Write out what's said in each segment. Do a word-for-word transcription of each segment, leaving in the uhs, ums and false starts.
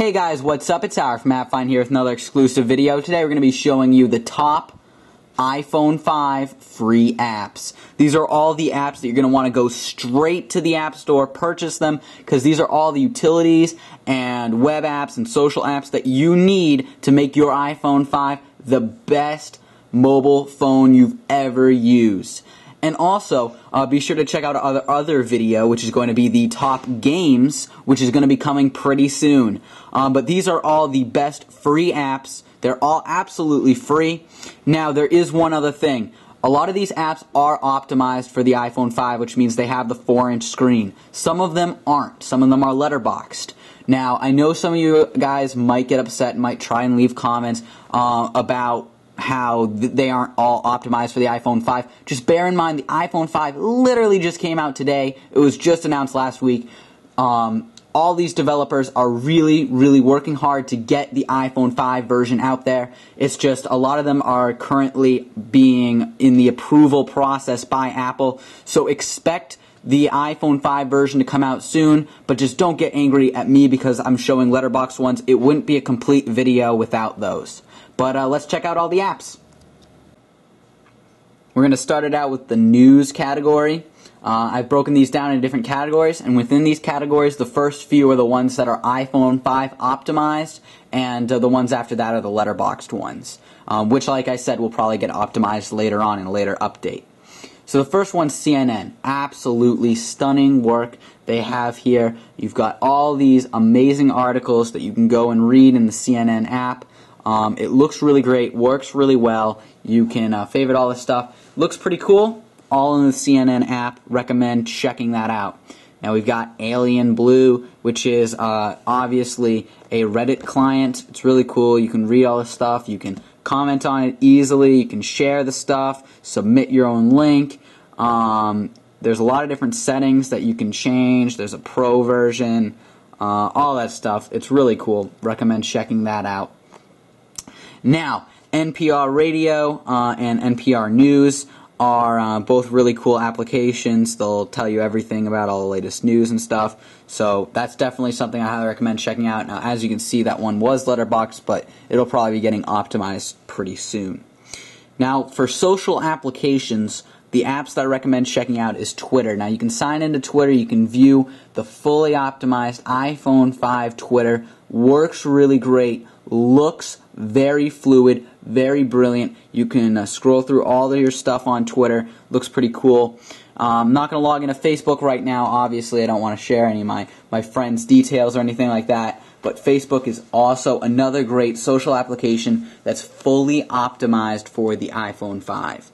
Hey guys, what's up? It's Howard from AppFind here with another exclusive video. Today we're going to be showing you the top iPhone five free apps. These are all the apps that you're going to want to go straight to the App Store, purchase them, because these are all the utilities and web apps and social apps that you need to make your iPhone five the best mobile phone you've ever used. And also, uh, be sure to check out our other, other video, which is going to be the top games, which is going to be coming pretty soon. Um, but these are all the best free apps. They're all absolutely free. Now, there is one other thing. A lot of these apps are optimized for the iPhone five, which means they have the four inch screen. Some of them aren't. Some of them are letterboxed. Now, I know some of you guys might get upset and might try and leave comments uh, about how they aren't all optimized for the iPhone five. Just bear in mind the iPhone five literally just came out today. It was just announced last week. Um, all these developers are really, really working hard to get the iPhone five version out there. It's just a lot of them are currently being in the approval process by Apple. So expect the iPhone five version to come out soon, but just don't get angry at me because I'm showing letterbox ones. It wouldn't be a complete video without those. But uh, let's check out all the apps. We're going to start it out with the news category. Uh, I've broken these down into different categories, and within these categories, the first few are the ones that are iPhone five optimized, and uh, the ones after that are the letterboxed ones, um, which, like I said, will probably get optimized later on in a later update. So the first one's C N N. Absolutely stunning work they have here. You've got all these amazing articles that you can go and read in the C N N app. Um, it looks really great, works really well. You can uh, favorite all this stuff. Looks pretty cool. All in the C N N app. Recommend checking that out. Now we've got Alien Blue, which is uh, obviously a Reddit client. It's really cool. You can read all this stuff. You can comment on it easily. You can share the stuff. Submit your own link. Um, there's a lot of different settings that you can change. There's a pro version. Uh, all that stuff. It's really cool. Recommend checking that out. Now, N P R Radio uh, and N P R News are uh, both really cool applications. They'll tell you everything about all the latest news and stuff. So that's definitely something I highly recommend checking out. Now, as you can see, that one was letterboxed, but it'll probably be getting optimized pretty soon. Now, for social applications, the apps that I recommend checking out is Twitter. Now, you can sign into Twitter. You can view the fully optimized iPhone five Twitter. Works really great. Looks very fluid, very brilliant. You can uh, scroll through all of your stuff on Twitter. Looks pretty cool. I'm um, not going to log into Facebook right now. Obviously, I don't want to share any of my, my friends' details or anything like that. But Facebook is also another great social application that's fully optimized for the iPhone five.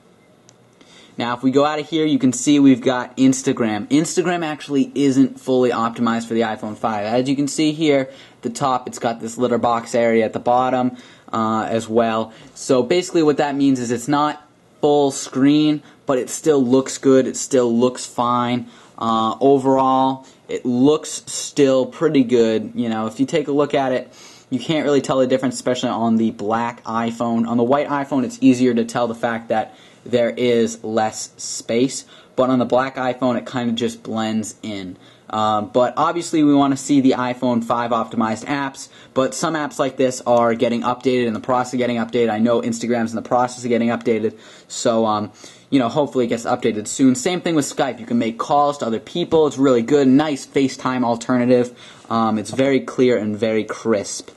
Now, if we go out of here, you can see we've got Instagram. Instagram actually isn't fully optimized for the iPhone five. As you can see here at the top, it's got this litter box area at the bottom uh, as well. So basically what that means is it's not full screen, but it still looks good. It still looks fine. Uh, overall, it looks still pretty good. You know, if you take a look at it, you can't really tell the difference, especially on the black iPhone. On the white iPhone, it's easier to tell the fact that there is less space, but on the black iPhone, it kind of just blends in. Uh, but obviously, we want to see the iPhone five optimized apps, but some apps like this are getting updated, in the process of getting updated. I know Instagram's in the process of getting updated, so um, you know, hopefully it gets updated soon. Same thing with Skype. You can make calls to other people. It's really good. Nice FaceTime alternative. Um, it's very clear and very crisp.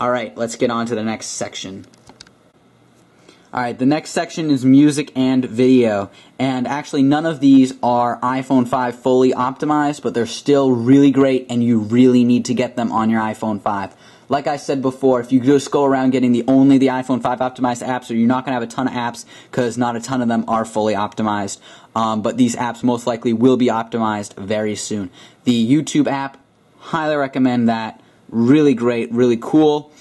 All right, let's get on to the next section. Alright, the next section is music and video, and actually none of these are iPhone five fully optimized, but they're still really great and you really need to get them on your iPhone five. Like I said before, if you just go around getting the only the iPhone five optimized apps, or you're not going to have a ton of apps because not a ton of them are fully optimized, um, but these apps most likely will be optimized very soon. The YouTube app, highly recommend that, really great, really cool.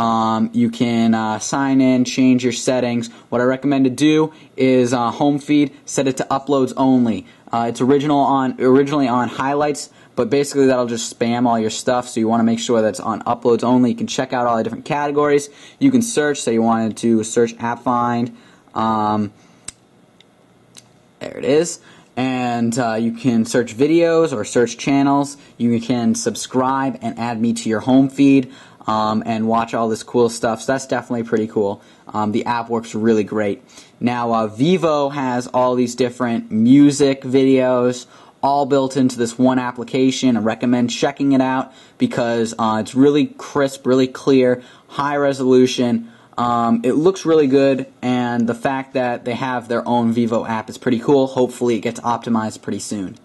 Um, you can uh, sign in, change your settings. What I recommend to do is uh, home feed, set it to uploads only. Uh, it's original on originally on highlights, but basically that'll just spam all your stuff, so you want to make sure that's on uploads only. You can check out all the different categories. You can search, say you wanted to search AppFind. Um, there it is. And uh, you can search videos or search channels. You can subscribe and add me to your home feed. um, and watch all this cool stuff. So that's definitely pretty cool. Um, the app works really great. Now, uh, Vevo has all these different music videos all built into this one application. I recommend checking it out because uh, it's really crisp, really clear, high resolution. Um, it looks really good, and the fact that they have their own Vevo app is pretty cool. Hopefully it gets optimized pretty soon.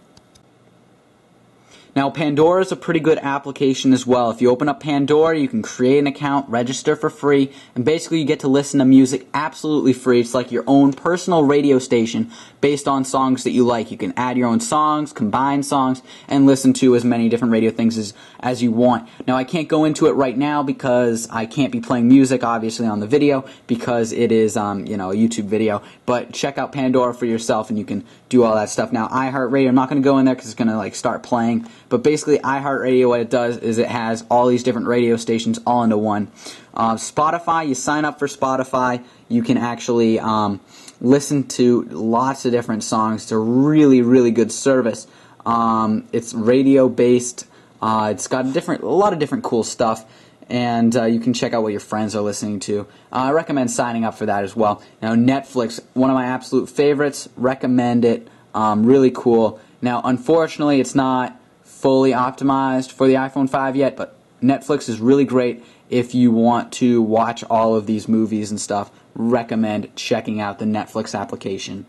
Now, Pandora is a pretty good application as well. If you open up Pandora, you can create an account, register for free, and basically you get to listen to music absolutely free. It's like your own personal radio station based on songs that you like. You can add your own songs, combine songs, and listen to as many different radio things as, as you want. Now, I can't go into it right now because I can't be playing music, obviously, on the video because it is, um, you know, a YouTube video. But check out Pandora for yourself, and you can do all that stuff. Now, iHeartRadio, I'm not going to go in there because it's going to, like, start playing. But basically, iHeartRadio, what it does is it has all these different radio stations all into one. Uh, Spotify, you sign up for Spotify, you can actually um, listen to lots of different songs. It's a really, really good service. Um, it's radio-based. Uh, it's got a, different, a lot of different cool stuff. And uh, you can check out what your friends are listening to. Uh, I recommend signing up for that as well. Now, Netflix, one of my absolute favorites. Recommend it. Um, really cool. Now, unfortunately, it's not fully optimized for the iPhone five yet, but Netflix is really great if you want to watch all of these movies and stuff. Recommend checking out the Netflix application.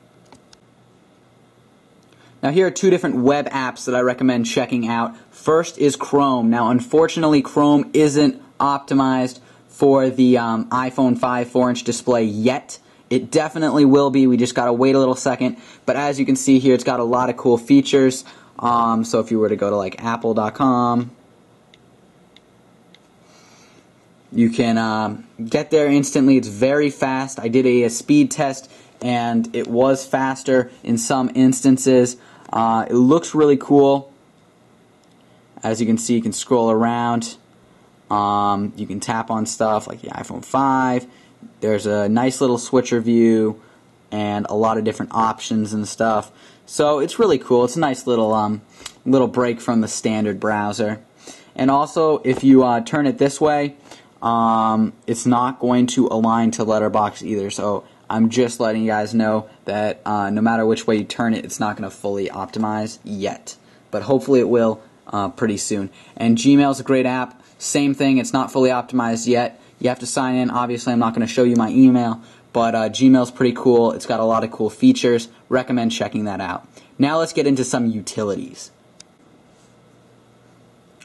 Now, here are two different web apps that I recommend checking out. First is Chrome. Now, unfortunately, Chrome isn't optimized for the um, iPhone five four inch display yet. It definitely will be. We just got to wait a little second. But as you can see here, it's got a lot of cool features. Um, so if you were to go to like apple dot com, you can um, get there instantly. It's very fast. I did a, a speed test, and it was faster in some instances. Uh, it looks really cool. As you can see, you can scroll around. Um, you can tap on stuff like the iPhone five. There's a nice little switcher view and a lot of different options and stuff. So it's really cool. It's a nice little um, little break from the standard browser. And also, if you uh, turn it this way, um, it's not going to align to Letterboxd either. So I'm just letting you guys know that uh, no matter which way you turn it, it's not going to fully optimize yet. But hopefully it will uh, pretty soon. And Gmail's a great app. Same thing. It's not fully optimized yet. You have to sign in. Obviously, I'm not going to show you my email. But uh, Gmail's pretty cool. It's got a lot of cool features. Recommend checking that out. Now let's get into some utilities.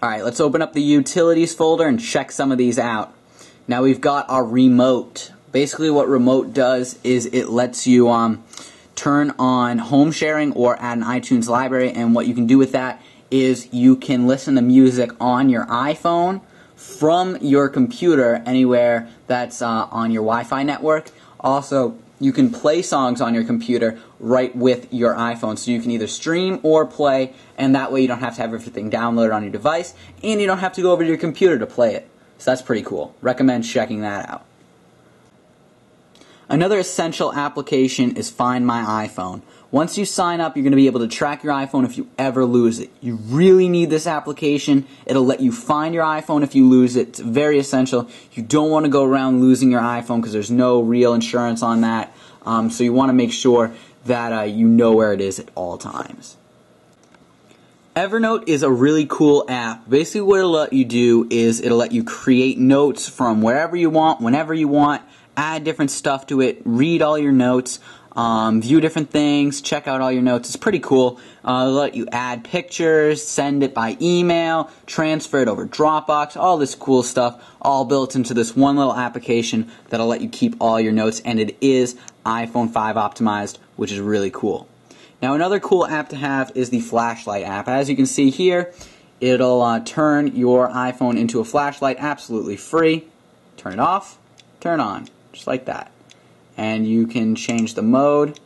Alright, let's open up the utilities folder and check some of these out. Now we've got our remote. Basically what remote does is it lets you um, turn on home sharing or add an iTunes library, and what you can do with that is you can listen to music on your iPhone from your computer anywhere that's uh, on your Wi-Fi network. Also, you can play songs on your computer right with your iPhone. So you can either stream or play, and that way you don't have to have everything downloaded on your device, and you don't have to go over to your computer to play it. So that's pretty cool. Recommend checking that out. Another essential application is Find My iPhone. Once you sign up, you're going to be able to track your iPhone if you ever lose it. You really need this application. It'll let you find your iPhone if you lose it. It's very essential. You don't want to go around losing your iPhone because there's no real insurance on that. Um, so you want to make sure that uh, you know where it is at all times. Evernote is a really cool app. Basically what it'll let you do is it'll let you create notes from wherever you want, whenever you want, add different stuff to it, read all your notes, um, view different things, check out all your notes. It's pretty cool. Uh, it'll let you add pictures, send it by email, transfer it over Dropbox, all this cool stuff, all built into this one little application that'll let you keep all your notes, and it is iPhone five optimized, which is really cool. Now, another cool app to have is the flashlight app. As you can see here, it'll uh, turn your iPhone into a flashlight absolutely free. Turn it off, turn on, just like that. And you can change the mode.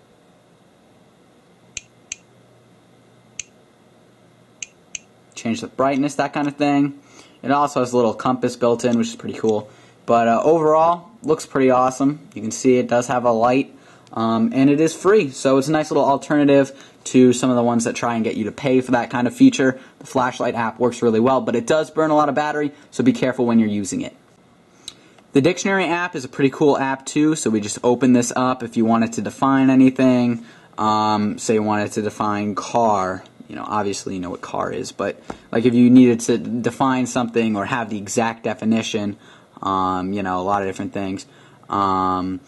Change the brightness, that kind of thing. It also has a little compass built in, which is pretty cool. But uh, overall, looks pretty awesome. You can see it does have a light. Um, and it is free, so it's a nice little alternative to some of the ones that try and get you to pay for that kind of feature. The flashlight app works really well, but it does burn a lot of battery, so be careful when you're using it. The dictionary app is a pretty cool app too, so we just open this up if you wanted to define anything. Um, say you wanted to define car. You know, obviously you know what car is, but like if you needed to define something or have the exact definition, um, you know, a lot of different things. Um,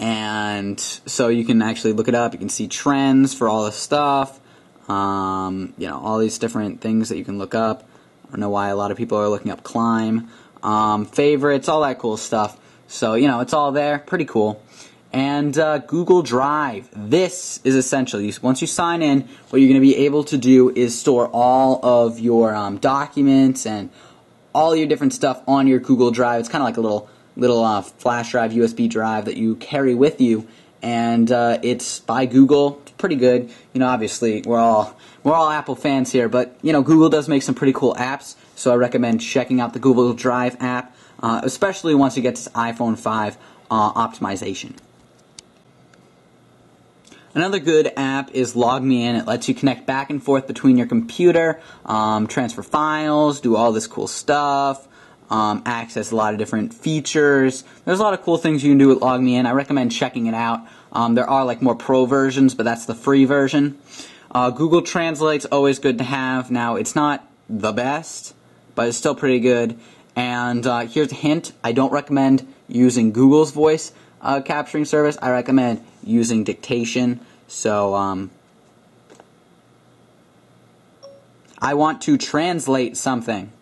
and so you can actually look it up. You can see trends for all this stuff. Um, you know, all these different things that you can look up. I don't know why a lot of people are looking up climb, um, favorites, all that cool stuff. So, you know, it's all there. Pretty cool. And uh, Google Drive. This is essential. You, once you sign in, what you're going to be able to do is store all of your um, documents and all your different stuff on your Google Drive. It's kind of like a little little uh, flash drive, U S B drive that you carry with you, and uh, it's by Google. It's pretty good. You know, obviously we're all we're all Apple fans here, but you know Google does make some pretty cool apps. So I recommend checking out the Google Drive app, uh, especially once you get to iPhone five uh, optimization. Another good app is LogMeIn. It lets you connect back and forth between your computer, um, transfer files, do all this cool stuff, um, access a lot of different features. There's a lot of cool things you can do with LogMeIn. I recommend checking it out. Um, there are like more pro versions, but that's the free version. Uh, Google Translate's always good to have. Now, it's not the best, but it's still pretty good. And uh, here's a hint. I don't recommend using Google's voice uh, capturing service. I recommend using dictation. So um, I want to translate something,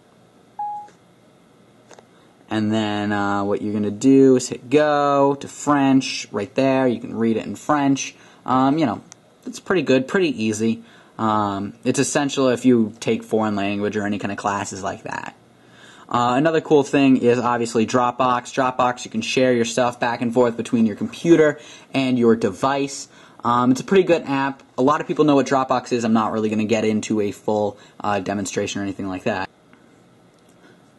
and then uh, what you're gonna do is hit go to French right there. You can read it in French. Um, you know, it's pretty good, pretty easy. Um, it's essential if you take foreign language or any kind of classes like that. Uh, another cool thing is obviously Dropbox. Dropbox, you can share your stuff back and forth between your computer and your device. Um, it's a pretty good app. A lot of people know what Dropbox is. I'm not really going to get into a full uh, demonstration or anything like that.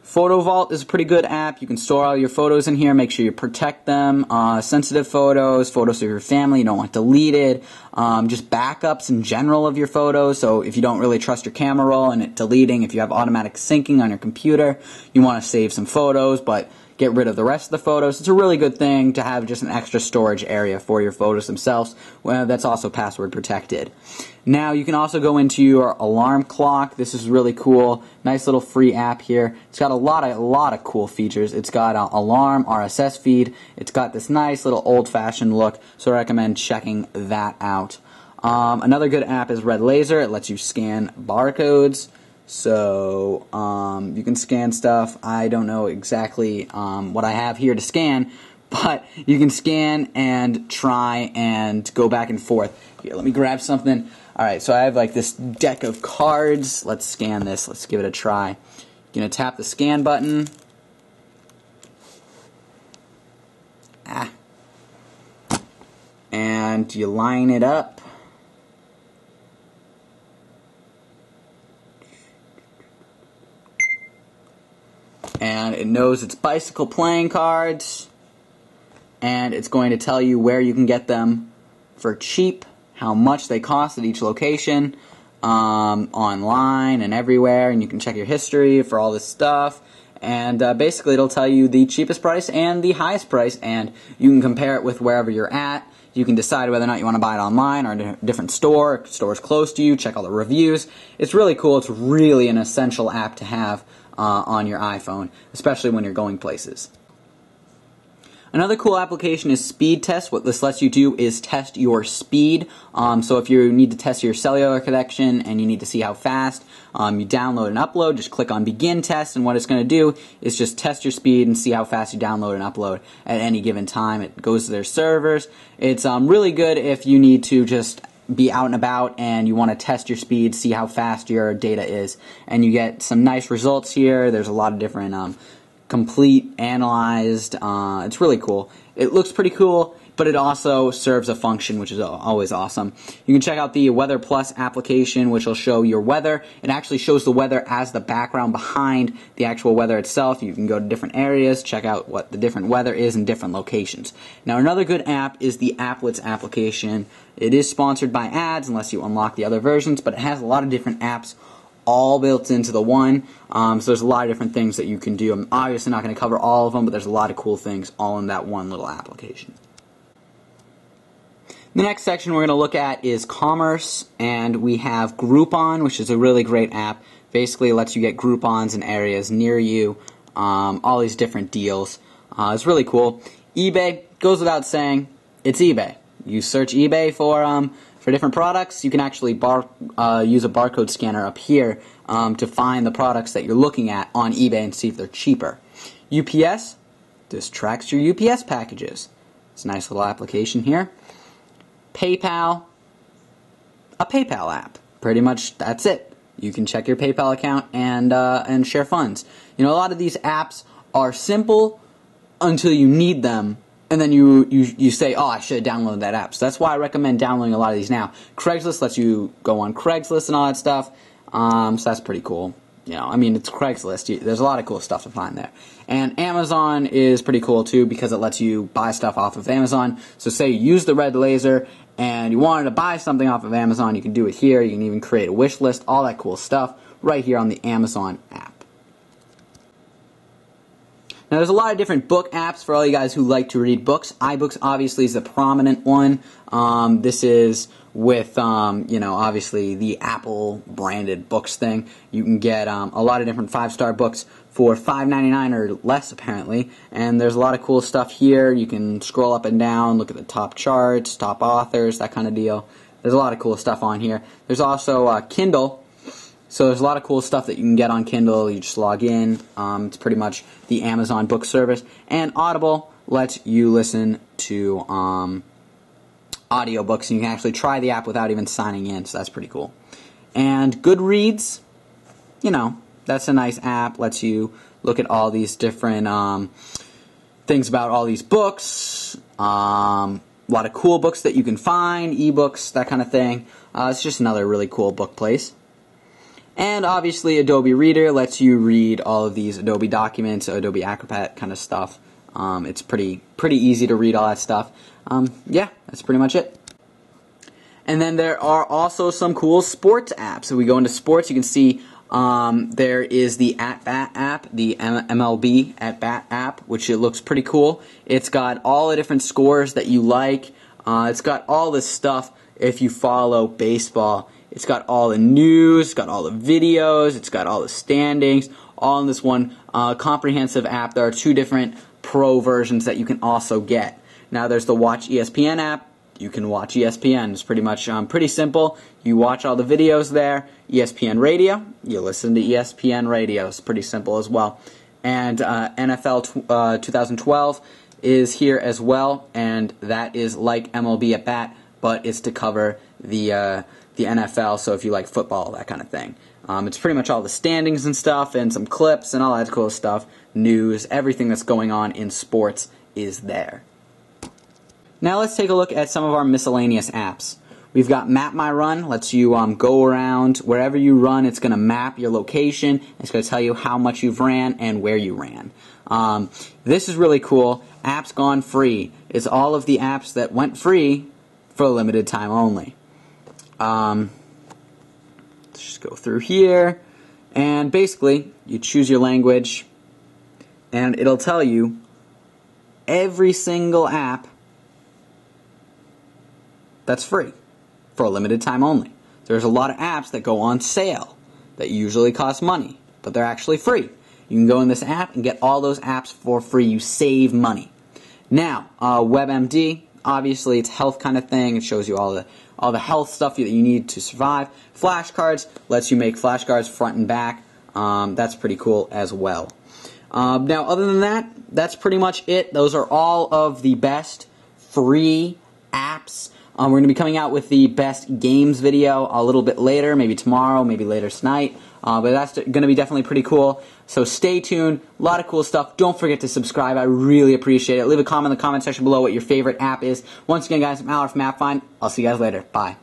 Photo Vault is a pretty good app. You can store all your photos in here. Make sure you protect them. Uh, sensitive photos, photos of your family you don't want deleted, um, just backups in general of your photos. So if you don't really trust your camera roll and it deleting, if you have automatic syncing on your computer, you want to save some photos but get rid of the rest of the photos. It's a really good thing to have just an extra storage area for your photos themselves. Well, that's also password protected. Now you can also go into your alarm clock. This is really cool. Nice little free app here. It's got a lot of, a lot of cool features. It's got an alarm, R S S feed. It's got this nice little old-fashioned look, so I recommend checking that out. Um, another good app is Red Laser. It lets you scan barcodes. So um, you can scan stuff. I don't know exactly um, what I have here to scan, but you can scan and try and go back and forth. Here, let me grab something. All right, so I have like this deck of cards. Let's scan this. Let's give it a try. You're going to tap the scan button. Ah. And you line it up. And it knows it's bicycle playing cards, and it's going to tell you where you can get them for cheap, how much they cost at each location, um, online and everywhere, and you can check your history for all this stuff, and uh, basically it'll tell you the cheapest price and the highest price, and you can compare it with wherever you're at. You can decide whether or not you want to buy it online or in a different store, stores close to you, check all the reviews. It's really cool. It's really an essential app to have Uh, on your iPhone, especially when you're going places. Another cool application is Speed Test. What this lets you do is test your speed. Um, so if you need to test your cellular connection and you need to see how fast um, you download and upload, just click on Begin Test, and what it's going to do is just test your speed and see how fast you download and upload at any given time. It goes to their servers. It's um, really good if you need to just be out and about and you want to test your speed, see how fast your data is, and you get some nice results here. There's a lot of different um, complete, analyzed, uh, it's really cool. It looks pretty cool. but it also serves a function, which is always awesome. You can check out the Weather Plus application, which will show your weather. It actually shows the weather as the background behind the actual weather itself. You can go to different areas, check out what the different weather is in different locations. Now, another good app is the Applets application. It is sponsored by ads unless you unlock the other versions, but it has a lot of different apps all built into the one, um, so there's a lot of different things that you can do. I'm obviously not going to cover all of them, but there's a lot of cool things all in that one little application. The next section we're going to look at is commerce, and we have Groupon, which is a really great app. Basically lets you get Groupons in areas near you, um, all these different deals. Uh, it's really cool. eBay, goes without saying, it's eBay. You search eBay for um, For different products, you can actually bar, uh, use a barcode scanner up here um, to find the products that you're looking at on eBay and see if they're cheaper. U P S, this tracks your U P S packages. It's a nice little application here. PayPal, a PayPal app. Pretty much that's it. You can check your PayPal account and, uh, and share funds. You know, a lot of these apps are simple until you need them. And then you, you you say, oh, I should have downloaded that app. So that's why I recommend downloading a lot of these now. Craigslist lets you go on Craigslist and all that stuff. Um, so that's pretty cool. You know, I mean, it's Craigslist. You, there's a lot of cool stuff to find there. And Amazon is pretty cool, too, because it lets you buy stuff off of Amazon. So say you use the Red Laser and you wanted to buy something off of Amazon, you can do it here. You can even create a wish list, all that cool stuff, right here on the Amazon app. Now, there's a lot of different book apps for all you guys who like to read books. iBooks, obviously, is the prominent one. Um, this is with, um, you know, obviously the Apple-branded books thing. You can get um, a lot of different five-star books for five ninety-nine or less, apparently. And there's a lot of cool stuff here. You can scroll up and down, look at the top charts, top authors, that kind of deal. There's a lot of cool stuff on here. There's also uh, Kindle. So there's a lot of cool stuff that you can get on Kindle. You just log in. Um, it's pretty much the Amazon book service. And Audible lets you listen to um, audiobooks, and you can actually try the app without even signing in, so that's pretty cool. And Goodreads, you know, that's a nice app. Lets you look at all these different um, things about all these books, um, a lot of cool books that you can find, ebooks, that kind of thing. Uh, it's just another really cool book place. And obviously Adobe Reader lets you read all of these Adobe documents, Adobe Acrobat kind of stuff. Um, it's pretty pretty easy to read all that stuff. Um, yeah, that's pretty much it. And then there are also some cool sports apps. If we go into sports, you can see um, there is the At Bat app, the M L B At Bat app, which it looks pretty cool. It's got all the different scores that you like. Uh, it's got all this stuff if you follow baseball. It's got all the news, it's got all the videos, it's got all the standings, all in this one uh, comprehensive app. There are two different pro versions that you can also get. Now there's the Watch E S P N app. You can watch E S P N. It's pretty much um, pretty simple. You watch all the videos there. E S P N Radio, you listen to E S P N Radio. It's pretty simple as well. And uh, N F L t uh, twenty twelve is here as well, and that is like M L B At Bat, but it's to cover the... Uh, the N F L, so if you like football, that kind of thing. Um, it's pretty much all the standings and stuff, and some clips and all that cool stuff, news, everything that's going on in sports is there. Now let's take a look at some of our miscellaneous apps. We've got Map My Run, lets you um, go around. Wherever you run, it's going to map your location. It's going to tell you how much you've ran and where you ran. Um, this is really cool. Apps Gone Free. It's all of the apps that went free for a limited time only. Um, let's just go through here, and basically you choose your language and it'll tell you every single app that's free for a limited time only. There's a lot of apps that go on sale that usually cost money, but they're actually free. You can go in this app and get all those apps for free. You save money. Now, uh, WebMD, obviously it's health kind of thing. It shows you all the all the health stuff that you need to survive. Flashcards lets you make flashcards front and back. Um, that's pretty cool as well. Um, now, other than that, that's pretty much it. Those are all of the best free apps. Um, we're going to be coming out with the best games video a little bit later, maybe tomorrow, maybe later tonight. Uh, but that's going to be definitely pretty cool. So stay tuned. A lot of cool stuff. Don't forget to subscribe. I really appreciate it. Leave a comment in the comment section below what your favorite app is. Once again, guys, I'm Alec from AppFind. I'll see you guys later. Bye.